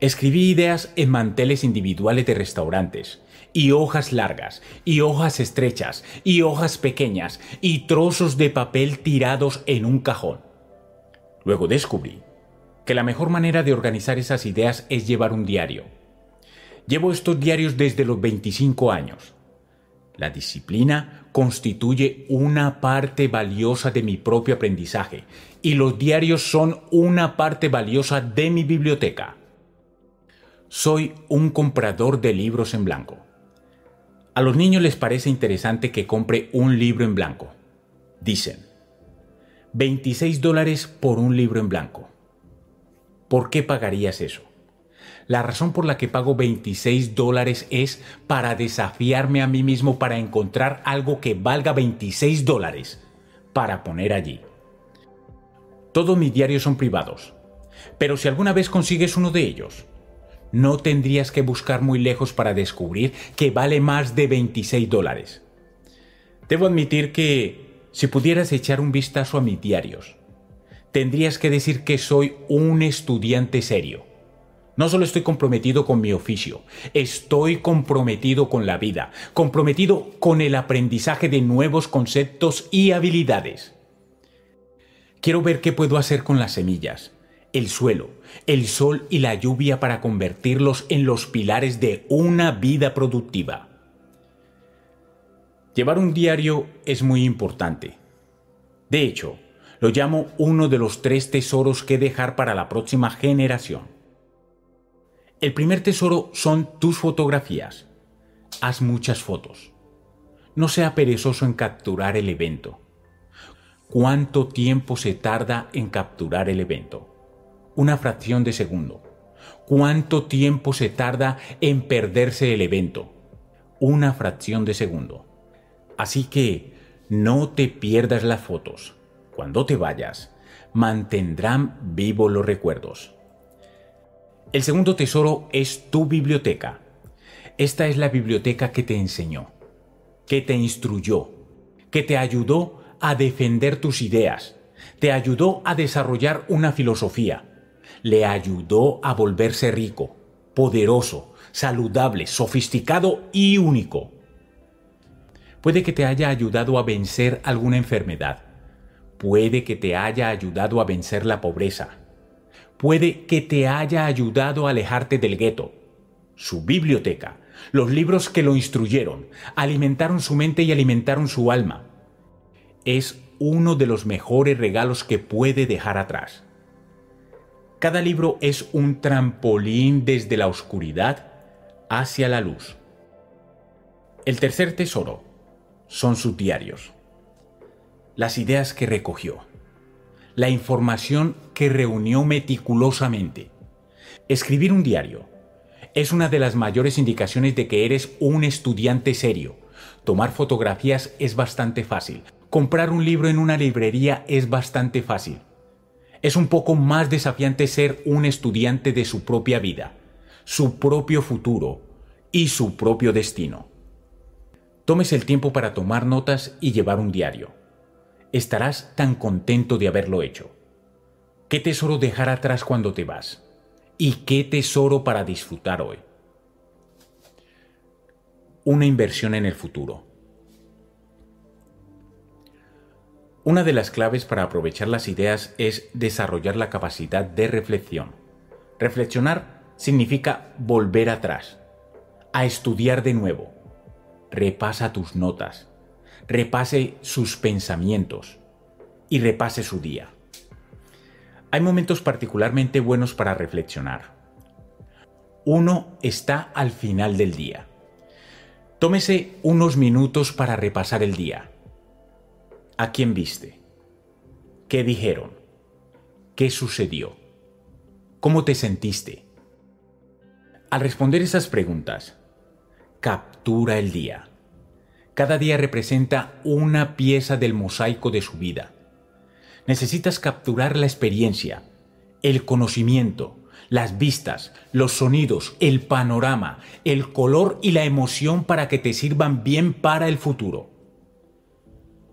Escribí ideas en manteles individuales de restaurantes, y hojas largas, y hojas estrechas, y hojas pequeñas, y trozos de papel tirados en un cajón. Luego descubrí que la mejor manera de organizar esas ideas es llevar un diario. Llevo estos diarios desde los 25 años. La disciplina constituye una parte valiosa de mi propio aprendizaje, y los diarios son una parte valiosa de mi biblioteca. Soy un comprador de libros en blanco. A los niños les parece interesante que compre un libro en blanco. Dicen, $26 por un libro en blanco. ¿Por qué pagarías eso? La razón por la que pago $26 es para desafiarme a mí mismo para encontrar algo que valga $26 para poner allí. Todos mis diarios son privados, pero si alguna vez consigues uno de ellos, no tendrías que buscar muy lejos para descubrir que vale más de $26. Debo admitir que, si pudieras echar un vistazo a mis diarios, tendrías que decir que soy un estudiante serio. No solo estoy comprometido con mi oficio, estoy comprometido con la vida, comprometido con el aprendizaje de nuevos conceptos y habilidades. Quiero ver qué puedo hacer con las semillas, el suelo, el sol y la lluvia para convertirlos en los pilares de una vida productiva. Llevar un diario es muy importante. De hecho, Lo llamo uno de los tres tesoros que dejar para la próxima generación. El primer tesoro son tus fotografías. Haz muchas fotos. No sea perezoso en capturar el evento. ¿Cuánto tiempo se tarda en capturar el evento? Una fracción de segundo. ¿Cuánto tiempo se tarda en perderse el evento? Una fracción de segundo. Así que no te pierdas las fotos. Cuando te vayas, mantendrán vivos los recuerdos. El segundo tesoro es tu biblioteca. Esta es la biblioteca que te enseñó, que te instruyó, que te ayudó a defender tus ideas, te ayudó a desarrollar una filosofía, le ayudó a volverse rico, poderoso, saludable, sofisticado y único. Puede que te haya ayudado a vencer alguna enfermedad. Puede que te haya ayudado a vencer la pobreza. Puede que te haya ayudado a alejarte del gueto. Su biblioteca, los libros que lo instruyeron, alimentaron su mente y alimentaron su alma. Es uno de los mejores regalos que puede dejar atrás. Cada libro es un trampolín desde la oscuridad hacia la luz. El tercer tesoro son sus diarios. Las ideas que recogió, la información que reunió meticulosamente. Escribir un diario es una de las mayores indicaciones de que eres un estudiante serio. Tomar fotografías es bastante fácil. Comprar un libro en una librería es bastante fácil. Es un poco más desafiante ser un estudiante de su propia vida, su propio futuro y su propio destino. Tómese el tiempo para tomar notas y llevar un diario. Estarás tan contento de haberlo hecho. ¿Qué tesoro dejar atrás cuando te vas? ¿Y qué tesoro para disfrutar hoy? Una inversión en el futuro. Una de las claves para aprovechar las ideas es desarrollar la capacidad de reflexión. Reflexionar significa volver atrás, a estudiar de nuevo. Repasa tus notas, repase sus pensamientos y repase su día. Hay momentos particularmente buenos para reflexionar. Uno está al final del día. Tómese unos minutos para repasar el día. ¿A quién viste? ¿Qué dijeron? ¿Qué sucedió? ¿Cómo te sentiste? Al responder esas preguntas, captura el día. Cada día representa una pieza del mosaico de su vida. Necesitas capturar la experiencia, el conocimiento, las vistas, los sonidos, el panorama, el color y la emoción para que te sirvan bien para el futuro.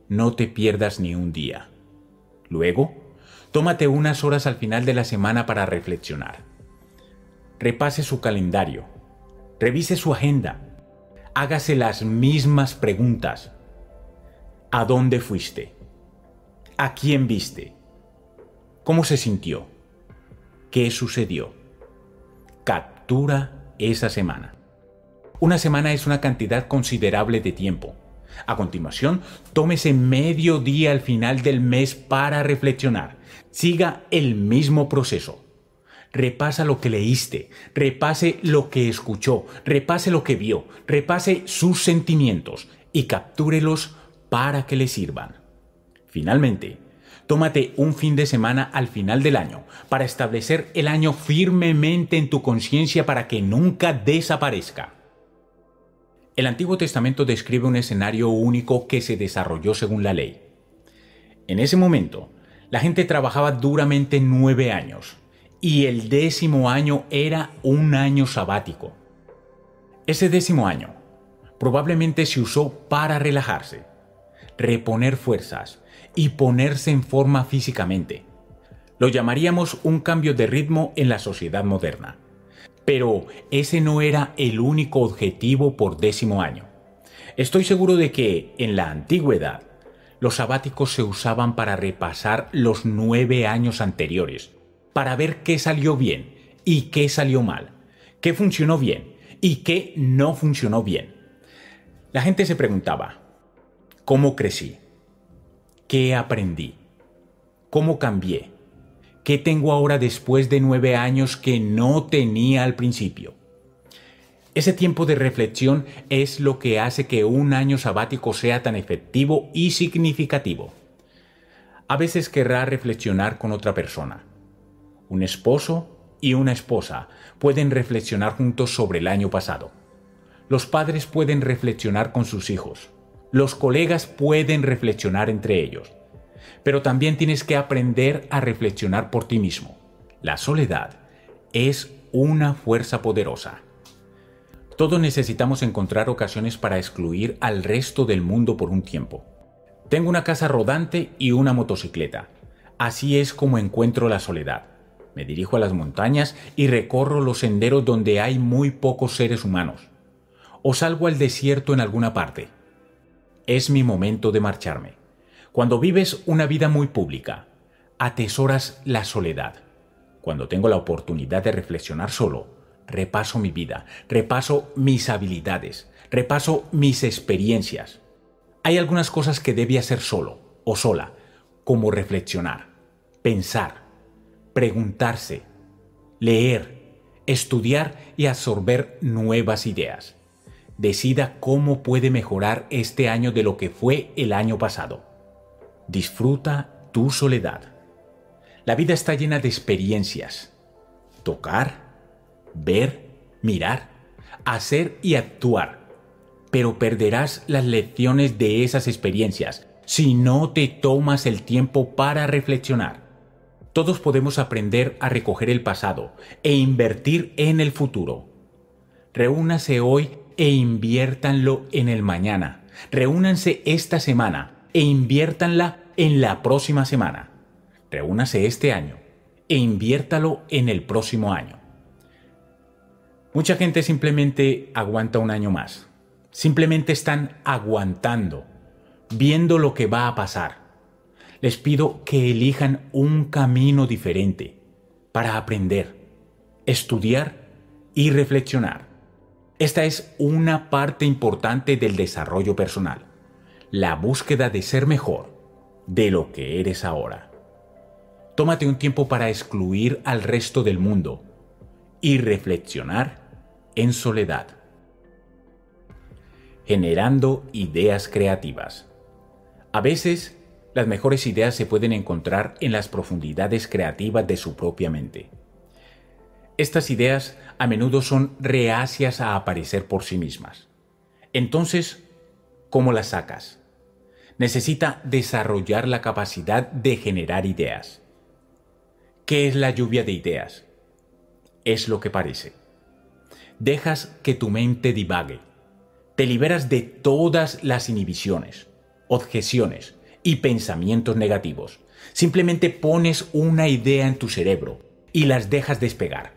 No te pierdas ni un día. Luego, tómate unas horas al final de la semana para reflexionar. Repase su calendario. Revise su agenda. Hágase las mismas preguntas. ¿A dónde fuiste? ¿A quién viste? ¿Cómo se sintió? ¿Qué sucedió? Captura esa semana. Una semana es una cantidad considerable de tiempo. A continuación, tómese medio día al final del mes para reflexionar. Siga el mismo proceso. Repasa lo que leíste, repase lo que escuchó, repase lo que vio, repase sus sentimientos y captúrelos para que le sirvan. Finalmente, tómate un fin de semana al final del año para establecer el año firmemente en tu conciencia para que nunca desaparezca. El Antiguo Testamento describe un escenario único que se desarrolló según la ley. En ese momento, la gente trabajaba duramente 9 años y el 10.º año era un año sabático. Ese 10.º año probablemente se usó para relajarse, reponer fuerzas y ponerse en forma físicamente. Lo llamaríamos un cambio de ritmo en la sociedad moderna. Pero ese no era el único objetivo por 10.º año. Estoy seguro de que, en la antigüedad, los sabáticos se usaban para repasar los 9 años anteriores, para ver qué salió bien y qué salió mal, qué funcionó bien y qué no funcionó bien. La gente se preguntaba, ¿cómo crecí? ¿Qué aprendí? ¿Cómo cambié? ¿Qué tengo ahora después de 9 años que no tenía al principio? Ese tiempo de reflexión es lo que hace que un año sabático sea tan efectivo y significativo. A veces querrá reflexionar con otra persona. Un esposo y una esposa pueden reflexionar juntos sobre el año pasado. Los padres pueden reflexionar con sus hijos. Los colegas pueden reflexionar entre ellos. Pero también tienes que aprender a reflexionar por ti mismo. La soledad es una fuerza poderosa. Todos necesitamos encontrar ocasiones para excluir al resto del mundo por un tiempo. Tengo una casa rodante y una motocicleta. Así es como encuentro la soledad. Me dirijo a las montañas y recorro los senderos donde hay muy pocos seres humanos. O salgo al desierto en alguna parte. Es mi momento de marcharme. Cuando vives una vida muy pública, atesoras la soledad. Cuando tengo la oportunidad de reflexionar solo, repaso mi vida, repaso mis habilidades, repaso mis experiencias. Hay algunas cosas que debí hacer solo o sola, como reflexionar, pensar, preguntarse, leer, estudiar y absorber nuevas ideas. Decida cómo puede mejorar este año de lo que fue el año pasado. Disfruta tu soledad. La vida está llena de experiencias. Tocar, ver, mirar, hacer y actuar. Pero perderás las lecciones de esas experiencias si no te tomas el tiempo para reflexionar. Todos podemos aprender a recoger el pasado e invertir en el futuro. Reúnanse hoy e inviértanlo en el mañana. Reúnanse esta semana e inviértanla en la próxima semana. Reúnase este año e inviértalo en el próximo año. Mucha gente simplemente aguanta un año más. Simplemente están aguantando, viendo lo que va a pasar. Les pido que elijan un camino diferente para aprender, estudiar y reflexionar. Esta es una parte importante del desarrollo personal. La búsqueda de ser mejor de lo que eres ahora. Tómate un tiempo para excluir al resto del mundo y reflexionar en soledad. Generando ideas creativas. A veces, las mejores ideas se pueden encontrar en las profundidades creativas de su propia mente. Estas ideas a menudo son reacias a aparecer por sí mismas. Entonces, ¿cómo las sacas? Necesita desarrollar la capacidad de generar ideas. ¿Qué es la lluvia de ideas? Es lo que parece. Dejas que tu mente divague. Te liberas de todas las inhibiciones, objeciones y pensamientos negativos. Simplemente pones una idea en tu cerebro y las dejas despegar.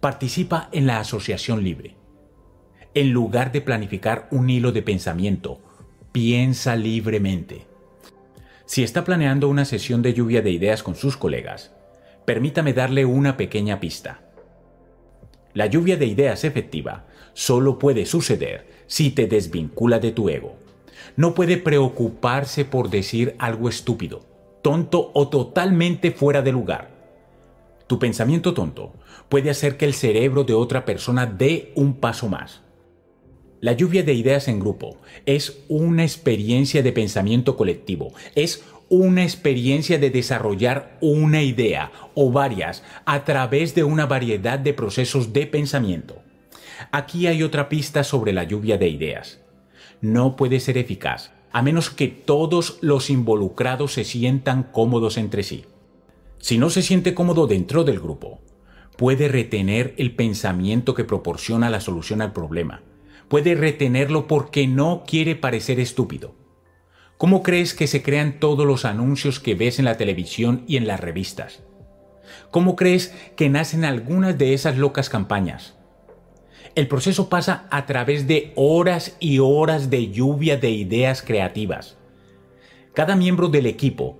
Participa en la asociación libre. En lugar de planificar un hilo de pensamiento, piensa libremente. Si está planeando una sesión de lluvia de ideas con sus colegas, permítame darle una pequeña pista. La lluvia de ideas efectiva solo puede suceder si te desvincula de tu ego. No puede preocuparse por decir algo estúpido, tonto o totalmente fuera de lugar. Tu pensamiento tonto puede hacer que el cerebro de otra persona dé un paso más. La lluvia de ideas en grupo es una experiencia de pensamiento colectivo, es una experiencia de desarrollar una idea o varias a través de una variedad de procesos de pensamiento. Aquí hay otra pista sobre la lluvia de ideas. No puede ser eficaz a menos que todos los involucrados se sientan cómodos entre sí. Si no se siente cómodo dentro del grupo, puede retener el pensamiento que proporciona la solución al problema. Puede retenerlo porque no quiere parecer estúpido. ¿Cómo crees que se crean todos los anuncios que ves en la televisión y en las revistas? ¿Cómo crees que nacen algunas de esas locas campañas? El proceso pasa a través de horas y horas de lluvia de ideas creativas. Cada miembro del equipo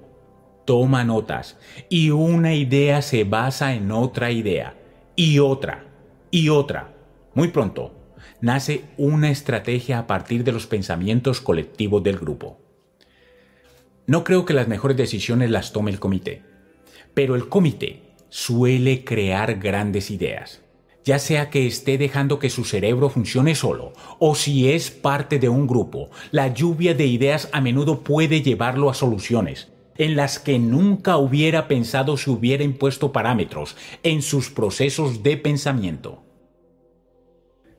toma notas y una idea se basa en otra idea y otra y otra. Muy pronto nace una estrategia a partir de los pensamientos colectivos del grupo. No creo que las mejores decisiones las tome el comité, pero el comité suele crear grandes ideas, ya sea que esté dejando que su cerebro funcione solo o si es parte de un grupo. La lluvia de ideas a menudo puede llevarlo a soluciones en las que nunca hubiera pensado si hubiera impuesto parámetros en sus procesos de pensamiento.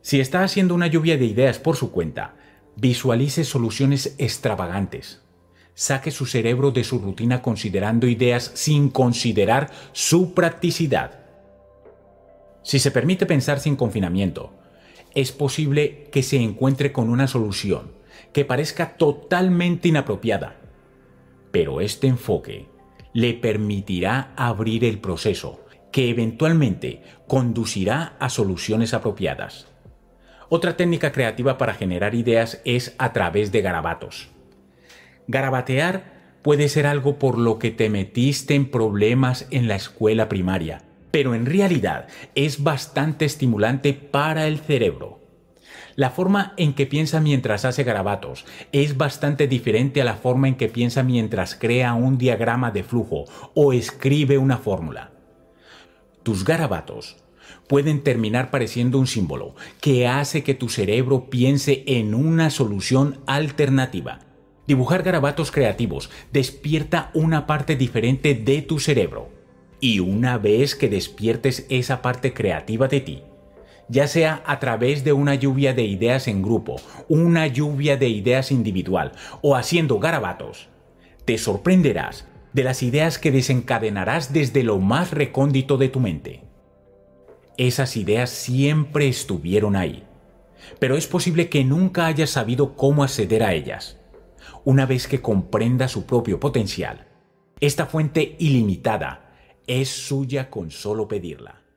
Si está haciendo una lluvia de ideas por su cuenta, visualice soluciones extravagantes. Saque su cerebro de su rutina considerando ideas sin considerar su practicidad. Si se permite pensar sin confinamiento, es posible que se encuentre con una solución que parezca totalmente inapropiada, pero este enfoque le permitirá abrir el proceso que eventualmente conducirá a soluciones apropiadas. Otra técnica creativa para generar ideas es a través de garabatos. Garabatear puede ser algo por lo que te metiste en problemas en la escuela primaria, pero en realidad es bastante estimulante para el cerebro. La forma en que piensa mientras hace garabatos es bastante diferente a la forma en que piensa mientras crea un diagrama de flujo o escribe una fórmula. Tus garabatos pueden terminar pareciendo un símbolo que hace que tu cerebro piense en una solución alternativa. Dibujar garabatos creativos despierta una parte diferente de tu cerebro. Y una vez que despiertes esa parte creativa de ti, ya sea a través de una lluvia de ideas en grupo, una lluvia de ideas individual o haciendo garabatos, te sorprenderás de las ideas que desencadenarás desde lo más recóndito de tu mente. Esas ideas siempre estuvieron ahí, pero es posible que nunca hayas sabido cómo acceder a ellas. Una vez que comprenda su propio potencial, esta fuente ilimitada es suya con solo pedirla.